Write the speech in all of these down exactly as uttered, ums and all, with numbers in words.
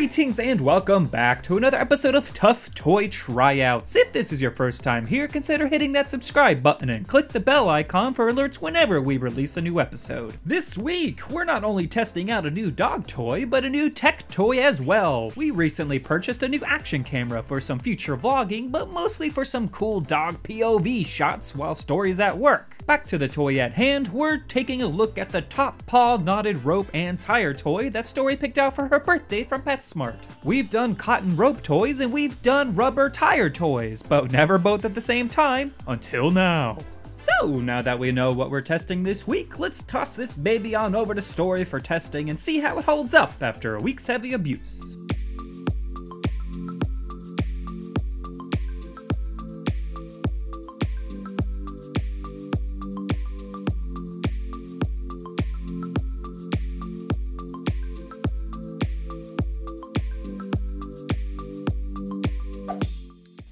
Greetings and welcome back to another episode of Tough Toy Tryouts. If this is your first time here, consider hitting that subscribe button and click the bell icon for alerts whenever we release a new episode. This week, we're not only testing out a new dog toy, but a new tech toy as well. We recently purchased a new action camera for some future vlogging, but mostly for some cool dog P O V shots while Story's at work. Back to the toy at hand, we're taking a look at the Top Paw knotted rope and tire toy that Story picked out for her birthday from PetSmart. We've done cotton rope toys and we've done rubber tire toys, but never both at the same time, until now. So now that we know what we're testing this week, let's toss this baby on over to Story for testing and see how it holds up after a week's heavy abuse.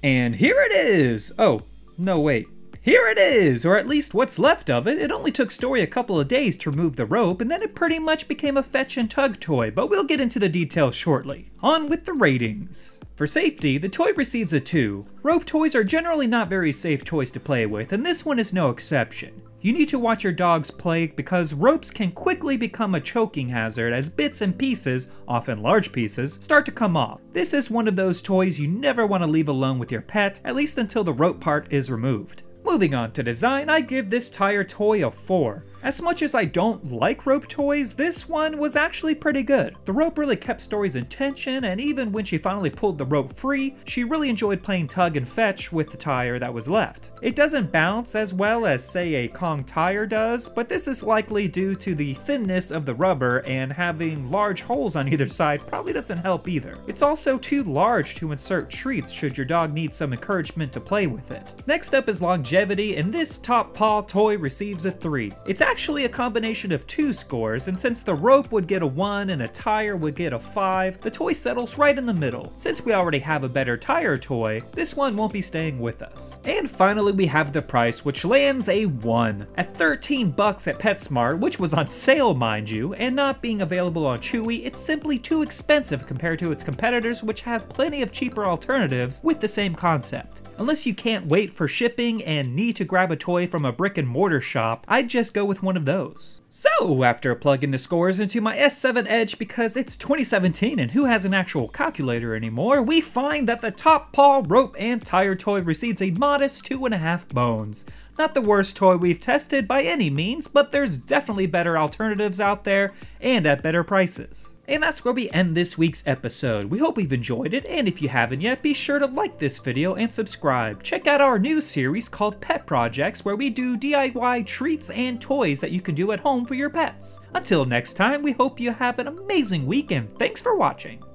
And here it is! Oh, no wait. Here it is, or at least what's left of it. It only took Story a couple of days to remove the rope, and then it pretty much became a fetch and tug toy, but we'll get into the details shortly. On with the ratings. For safety, the toy receives a two. Rope toys are generally not very safe toys to play with, and this one is no exception. You need to watch your dogs play because ropes can quickly become a choking hazard as bits and pieces, often large pieces, start to come off. This is one of those toys you never want to leave alone with your pet, at least until the rope part is removed. Moving on to design, I give this tire toy a four. As much as I don't like rope toys, this one was actually pretty good. The rope really kept Story's intention, and even when she finally pulled the rope free, she really enjoyed playing tug and fetch with the tire that was left. It doesn't bounce as well as, say, a Kong tire does, but this is likely due to the thinness of the rubber, and having large holes on either side probably doesn't help either. It's also too large to insert treats should your dog need some encouragement to play with it. Next up is longevity, and this Top Paw toy receives a three. It's actually a combination of two scores, and since the rope would get a one and a tire would get a five, the toy settles right in the middle. Since we already have a better tire toy, this one won't be staying with us. And finally we have the price, which lands a one. At thirteen bucks at PetSmart, which was on sale mind you, and not being available on Chewy, it's simply too expensive compared to its competitors, which have plenty of cheaper alternatives with the same concept. Unless you can't wait for shipping and need to grab a toy from a brick and mortar shop, I'd just go with one of those. So after plugging the scores into my S seven Edge, because it's twenty seventeen and who has an actual calculator anymore, we find that the Top Paw rope and tire toy receives a modest two and a half bones. Not the worst toy we've tested by any means, but there's definitely better alternatives out there and at better prices. And that's where we end this week's episode. We hope you've enjoyed it, and if you haven't yet, be sure to like this video and subscribe. Check out our new series called Pet Projects, where we do D I Y treats and toys that you can do at home for your pets. Until next time, we hope you have an amazing week, and thanks for watching.